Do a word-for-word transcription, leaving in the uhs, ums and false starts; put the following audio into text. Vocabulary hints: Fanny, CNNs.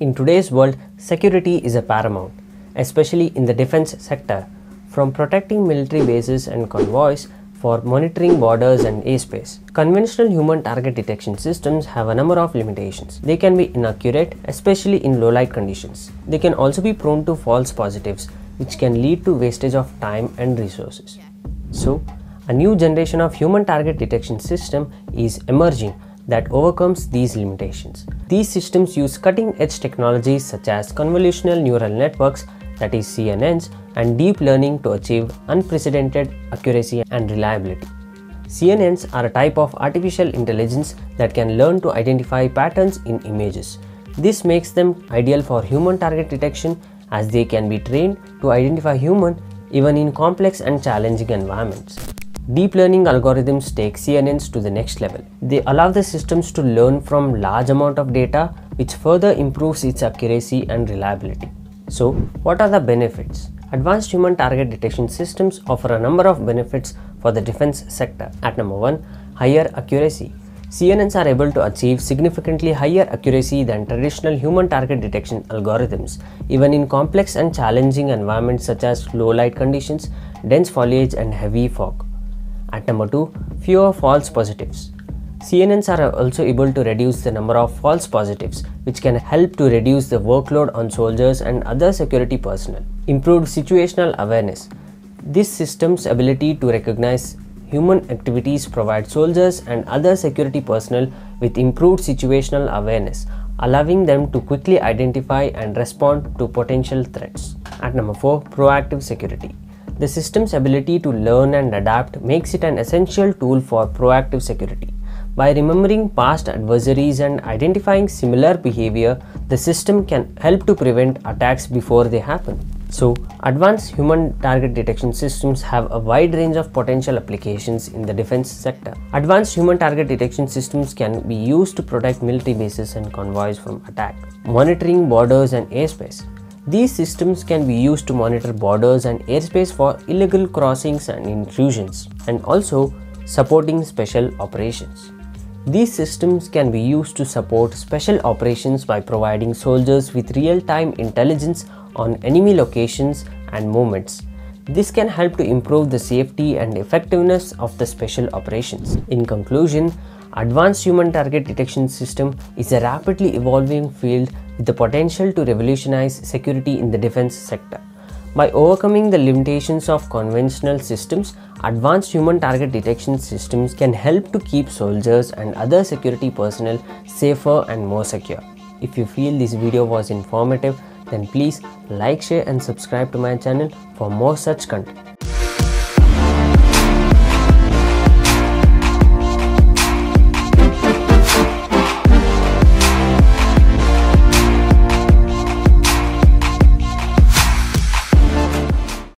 In today's world, security is a paramount, especially in the defense sector. From protecting military bases and convoys for monitoring borders and airspace. Conventional human target detection systems have a number of limitations. They can be inaccurate, especially in low light conditions. They can also be prone to false positives, which can lead to wastage of time and resources. So, a new generation of human target detection system is emerging that overcomes these limitations. These systems use cutting-edge technologies such as convolutional neural networks, that is C N Ns, and deep learning to achieve unprecedented accuracy and reliability. C N Ns are a type of artificial intelligence that can learn to identify patterns in images. This makes them ideal for human target detection as they can be trained to identify humans even in complex and challenging environments. Deep learning algorithms take C N Ns to the next level. They allow the systems to learn from large amount of data, which further improves its accuracy and reliability. So, what are the benefits? Advanced human target detection systems offer a number of benefits for the defense sector. At number one, higher accuracy. C N Ns are able to achieve significantly higher accuracy than traditional human target detection algorithms, even in complex and challenging environments such as low light conditions, dense foliage, and heavy fog. At number two, fewer false positives. C N Ns are also able to reduce the number of false positives, which can help to reduce the workload on soldiers and other security personnel. Improved situational awareness. This system's ability to recognize human activities provides soldiers and other security personnel with improved situational awareness, allowing them to quickly identify and respond to potential threats. At number four, proactive security. The system's ability to learn and adapt makes it an essential tool for proactive security. By remembering past adversaries and identifying similar behavior, the system can help to prevent attacks before they happen. So, advanced human target detection systems have a wide range of potential applications in the defense sector. Advanced human target detection systems can be used to protect military bases and convoys from attack. Monitoring borders and airspace. These systems can be used to monitor borders and airspace for illegal crossings and intrusions, and also supporting special operations. These systems can be used to support special operations by providing soldiers with real-time intelligence on enemy locations and movements. This can help to improve the safety and effectiveness of the special operations. In conclusion, advanced human target detection system is a rapidly evolving field with the potential to revolutionize security in the defense sector. By overcoming the limitations of conventional systems, advanced human target detection systems can help to keep soldiers and other security personnel safer and more secure. If you feel this video was informative, then please like, share, and subscribe to my channel for more such content.